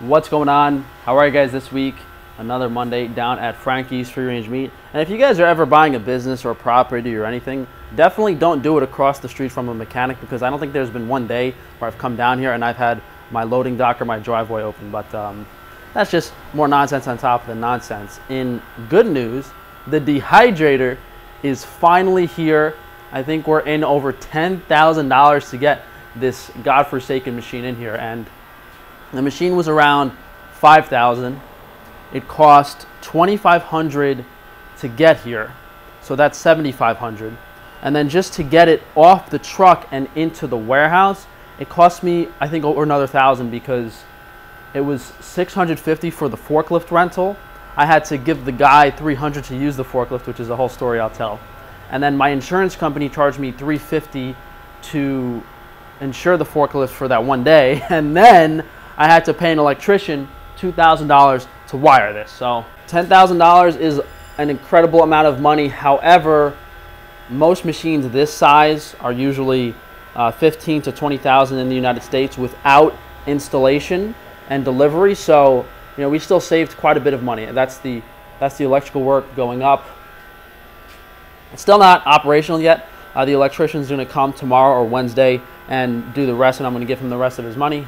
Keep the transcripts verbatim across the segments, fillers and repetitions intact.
What's going on? How are you guys this week? Another Monday down at Frankie's Free Range Meat. And if you guys are ever buying a business or a property or anything, definitely don't do it across the street from a mechanic, because I don't think there's been one day where I've come down here and I've had my loading dock or my driveway open. But um, that's just more nonsense on top of the nonsense. In good news, the dehydrator is finally here. I think we're in over ten thousand dollars to get this godforsaken machine in here. And the machine was around five thousand dollars. It cost twenty-five hundred dollars to get here, so that's seventy-five hundred dollars. And then just to get it off the truck and into the warehouse, it cost me, I think, over another thousand, because it was six hundred fifty dollars for the forklift rental. I had to give the guy three hundred dollars to use the forklift, which is a whole story I'll tell. And then my insurance company charged me three hundred fifty dollars to insure the forklift for that one day, and then I had to pay an electrician two thousand dollars to wire this. So ten thousand dollars is an incredible amount of money. However, most machines this size are usually uh, fifteen to twenty thousand in the United States without installation and delivery. So, you know, we still saved quite a bit of money. That's the that's the electrical work going up. It's still not operational yet. Uh, the electrician's going to come tomorrow or Wednesday and do the rest, and I'm going to give him the rest of his money.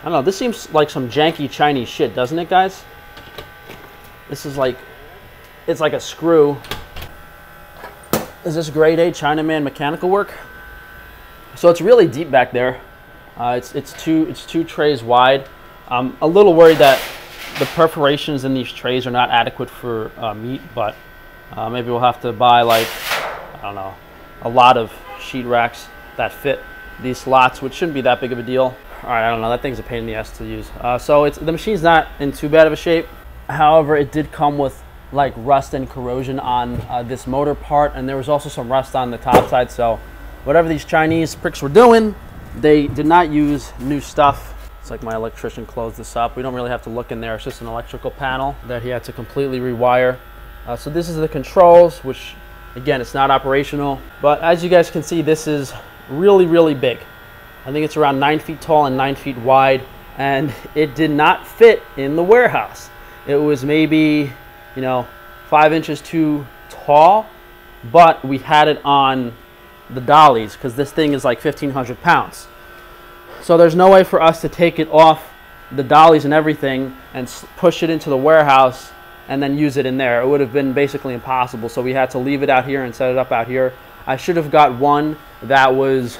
I don't know, this seems like some janky Chinese shit, doesn't it, guys? This is like, it's like a screw. Is this grade A Chinaman mechanical work? So it's really deep back there. Uh, it's, it's, two, it's two trays wide. I'm a little worried that the perforations in these trays are not adequate for uh, meat, but uh, maybe we'll have to buy, like, I don't know, a lot of sheet racks that fit these slots, which shouldn't be that big of a deal. All right, I don't know, that thing's a pain in the ass to use. Uh, so it's, the machine's not in too bad of a shape. However, it did come with like rust and corrosion on uh, this motor part, and there was also some rust on the top side. So whatever these Chinese pricks were doing, they did not use new stuff. It's like my electrician closed this up. We don't really have to look in there. It's just an electrical panel that he had to completely rewire. Uh, so this is the controls, which again, it's not operational. But as you guys can see, this is really, really big. I think it's around nine feet tall and nine feet wide, and it did not fit in the warehouse. It was maybe, you know, five inches too tall, but we had it on the dollies because this thing is like fifteen hundred pounds. So there's no way for us to take it off the dollies and everything and push it into the warehouse and then use it in there. It would have been basically impossible. So we had to leave it out here and set it up out here. I should have got one that was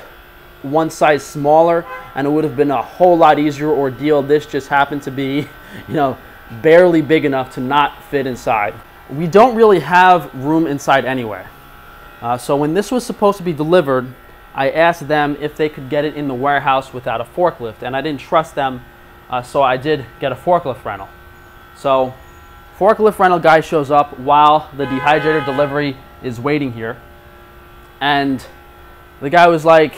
one size smaller, and it would have been a whole lot easier ordeal. This just happened to be, you know, barely big enough to not fit inside. We don't really have room inside anywhere. Uh, so when this was supposed to be delivered, I asked them if they could get it in the warehouse without a forklift, and I didn't trust them, uh, so I did get a forklift rental. So forklift rental guy shows up while the dehydrator delivery is waiting here, and the guy was like,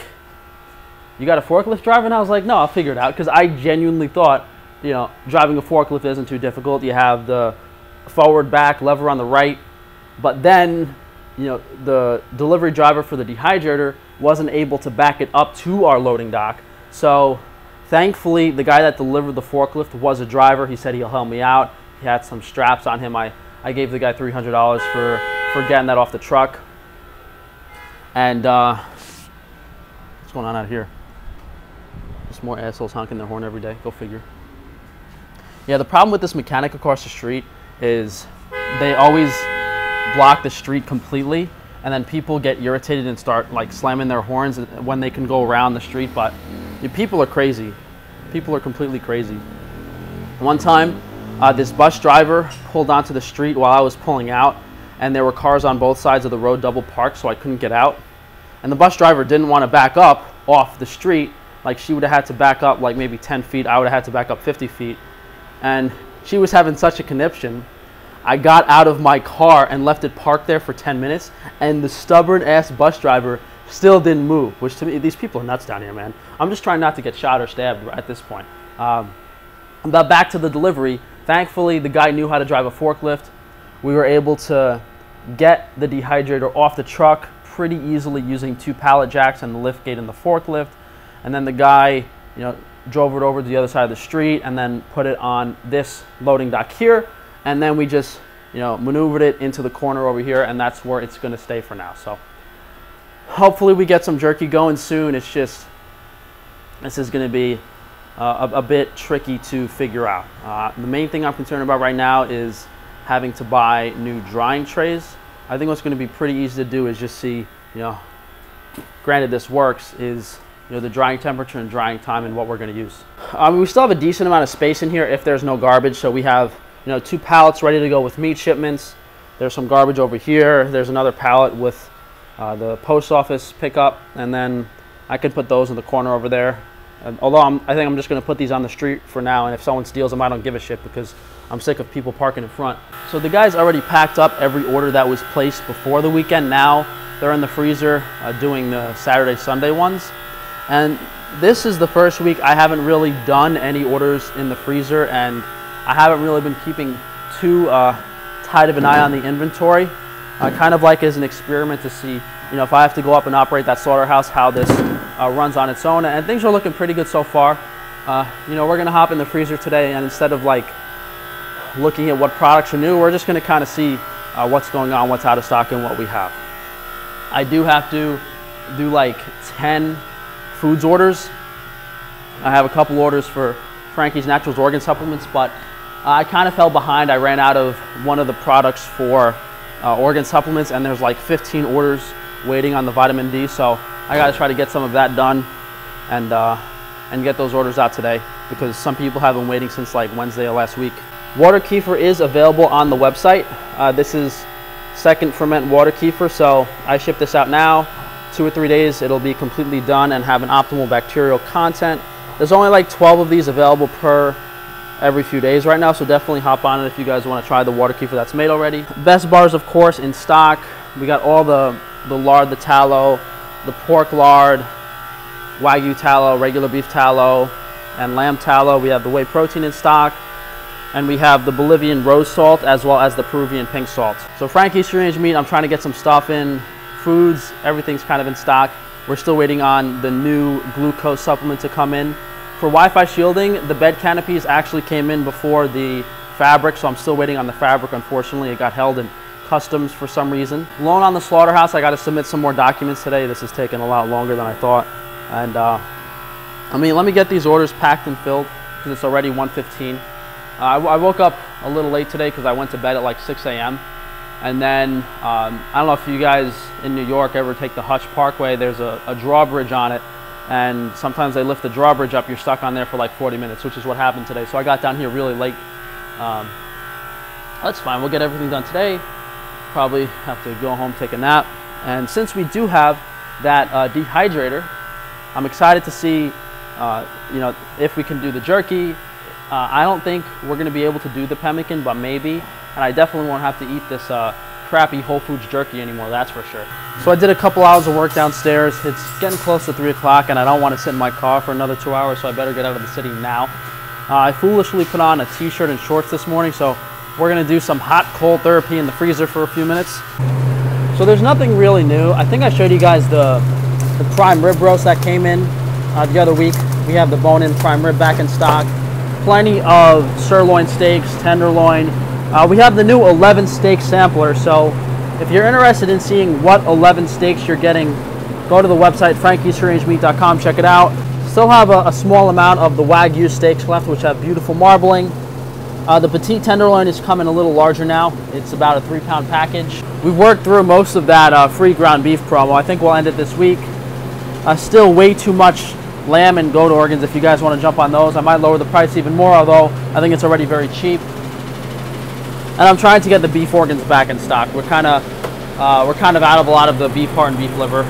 "You got a forklift driver?" And I was like, "No, I'll figure it out," because I genuinely thought, you know, driving a forklift isn't too difficult. You have the forward back lever on the right. But then, you know, the delivery driver for the dehydrator wasn't able to back it up to our loading dock. So thankfully, the guy that delivered the forklift was a driver. He said he'll help me out. He had some straps on him. I, I gave the guy three hundred dollars for, for getting that off the truck. And uh, what's going on out here? More assholes honking their horn every day. Go figure. Yeah, the problem with this mechanic across the street is they always block the street completely, and then people get irritated and start like slamming their horns when they can go around the street. But yeah, people are crazy. People are completely crazy. One time, uh, this bus driver pulled onto the street while I was pulling out, and there were cars on both sides of the road double parked, so I couldn't get out. And the bus driver didn't want to back up off the street. Like, she would have had to back up like maybe ten feet. I would have had to back up fifty feet. And she was having such a conniption. I got out of my car and left it parked there for ten minutes. And the stubborn ass bus driver still didn't move, which to me, these people are nuts down here, man. I'm just trying not to get shot or stabbed at this point. Um, but back to the delivery. Thankfully, the guy knew how to drive a forklift. We were able to get the dehydrator off the truck pretty easily using two pallet jacks and the lift gate and the forklift. And then the guy, you know, drove it over to the other side of the street, and then put it on this loading dock here, and then we just, you know, maneuvered it into the corner over here, and that's where it's going to stay for now. So hopefully we get some jerky going soon. It's just, this is going to be uh, a, a bit tricky to figure out. Uh, the main thing I'm concerned about right now is having to buy new drying trays. I think what's going to be pretty easy to do is just see, you know, granted this works, is, you know, the drying temperature and drying time and what we're going to use. Um, we still have a decent amount of space in here if there's no garbage. So we have, you know, two pallets ready to go with meat shipments. There's some garbage over here. There's another pallet with uh, the post office pickup. And then I could put those in the corner over there. And although I'm, I think I'm just going to put these on the street for now. And if someone steals them, I don't give a shit because I'm sick of people parking in front. So the guys already packed up every order that was placed before the weekend. Now they're in the freezer uh, doing the Saturday, Sunday ones. And this is the first week I haven't really done any orders in the freezer, and I haven't really been keeping too uh, tight of an eye on the inventory. Uh, kind of like as an experiment to see, you know, if I have to go up and operate that slaughterhouse, how this uh, runs on its own. And things are looking pretty good so far. Uh, you know, we're gonna hop in the freezer today, and instead of like looking at what products are new, we're just gonna kind of see uh, what's going on, what's out of stock, and what we have. I do have to do like ten foods orders. I have a couple orders for Frankie's Naturals Organ Supplements, but I kind of fell behind. I ran out of one of the products for uh, organ supplements, and there's like fifteen orders waiting on the vitamin D, so I gotta try to get some of that done and uh, and get those orders out today, because some people have been waiting since like Wednesday of last week. Water kefir is available on the website. Uh, this is second ferment water kefir, so I ship this out now. Two or three days it'll be completely done and have an optimal bacterial content. There's only like twelve of these available per every few days right now, so definitely hop on it if you guys want to try the water kefir that's made already. Best bars, of course, in stock. We got all the the lard, the tallow, the pork lard, wagyu tallow, regular beef tallow, and lamb tallow. We have the whey protein in stock, and we have the Bolivian rose salt as well as the Peruvian pink salt. So Frankie's Free Range Meat, I'm trying to get some stuff in. Foods, everything's kind of in stock. We're still waiting on the new glucose supplement to come in. For Wi-Fi shielding, the bed canopies actually came in before the fabric, so I'm still waiting on the fabric. Unfortunately, it got held in customs for some reason. Loan on the slaughterhouse, I got to submit some more documents today. This is taking a lot longer than I thought. And uh, I mean, let me get these orders packed and filled, because it's already one fifteen. Uh, I, I woke up a little late today because I went to bed at like six A M And then, um, I don't know if you guys in New York ever take the Hutch Parkway. There's a, a drawbridge on it, and sometimes they lift the drawbridge up. You're stuck on there for like forty minutes, which is what happened today. So I got down here really late. Um, that's fine. We'll get everything done today. Probably have to go home, take a nap. And since we do have that uh, dehydrator, I'm excited to see, uh, you know, if we can do the jerky. Uh, I don't think we're going to be able to do the pemmican, but maybe. And I definitely won't have to eat this uh, crappy Whole Foods jerky anymore, that's for sure. So I did a couple hours of work downstairs. It's getting close to three o'clock, and I don't want to sit in my car for another two hours, so I better get out of the city now. Uh, I foolishly put on a t-shirt and shorts this morning, so we're going to do some hot cold therapy in the freezer for a few minutes. So there's nothing really new. I think I showed you guys the, the prime rib roast that came in uh, the other week. We have the bone-in prime rib back in stock. Plenty of sirloin steaks, tenderloin. Uh, we have the new eleven steak sampler, so if you're interested in seeing what eleven steaks you're getting, go to the website, frankies free range meat dot com, check it out. Still have a, a small amount of the Wagyu steaks left, which have beautiful marbling. Uh, the petite tenderloin is coming a little larger now. It's about a three pound package. We've worked through most of that uh, free ground beef promo. I think we'll end it this week. Uh, still way too much lamb and goat organs if you guys want to jump on those. I might lower the price even more, although I think it's already very cheap. And I'm trying to get the beef organs back in stock. We're kind of uh, we're kind of out of a lot of the beef heart and beef liver.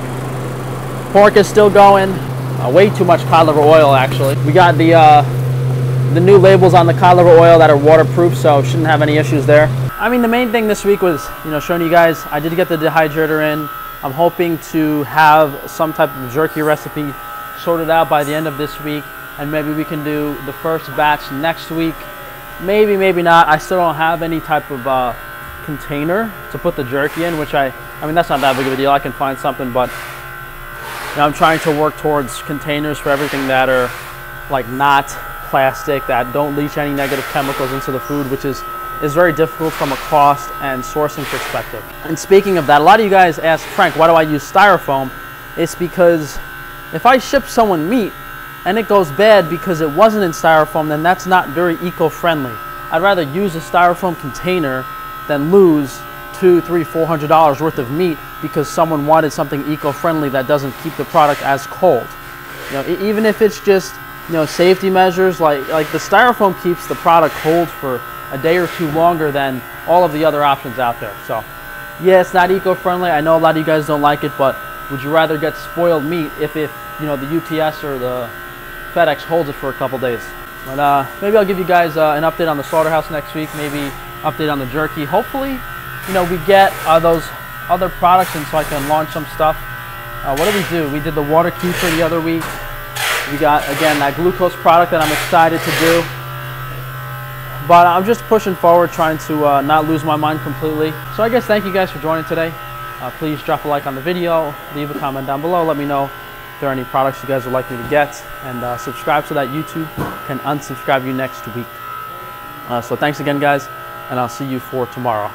Pork is still going. Uh, way too much cod liver oil, actually. We got the uh, the new labels on the cod liver oil that are waterproof, so shouldn't have any issues there. I mean, the main thing this week was, you know, showing you guys. I did get the dehydrator in. I'm hoping to have some type of jerky recipe sorted out by the end of this week, and maybe we can do the first batch next week. Maybe, maybe not. I still don't have any type of uh, container to put the jerky in, which I, I mean, that's not that big of a deal. I can find something, but you know, I'm trying to work towards containers for everything that are like not plastic, that don't leach any negative chemicals into the food, which is is very difficult from a cost and sourcing perspective. And speaking of that, a lot of you guys ask, Frank, why do I use styrofoam? It's because if I ship someone meat and it goes bad because it wasn't in styrofoam, then that's not very eco-friendly. I'd rather use a styrofoam container than lose two, three, four hundred dollars worth of meat because someone wanted something eco-friendly that doesn't keep the product as cold. You know, even if it's just, you know, safety measures, like like the styrofoam keeps the product cold for a day or two longer than all of the other options out there. So yeah, it's not eco-friendly. I know a lot of you guys don't like it, but would you rather get spoiled meat if, if you know, the U P S or the FedEx holds it for a couple days? But uh, maybe I'll give you guys uh, an update on the slaughterhouse next week, maybe update on the jerky. Hopefully, you know, we get uh, those other products and so I can launch some stuff. Uh, what did we do? We did the water kefir the other week. We got, again, that glucose product that I'm excited to do. But I'm just pushing forward, trying to uh, not lose my mind completely. So I guess thank you guys for joining today. Uh, please drop a like on the video, leave a comment down below, let me know if there are any products you guys would like me to get, and uh, subscribe so that YouTube can unsubscribe you next week. Uh, so thanks again, guys, and I'll see you for tomorrow.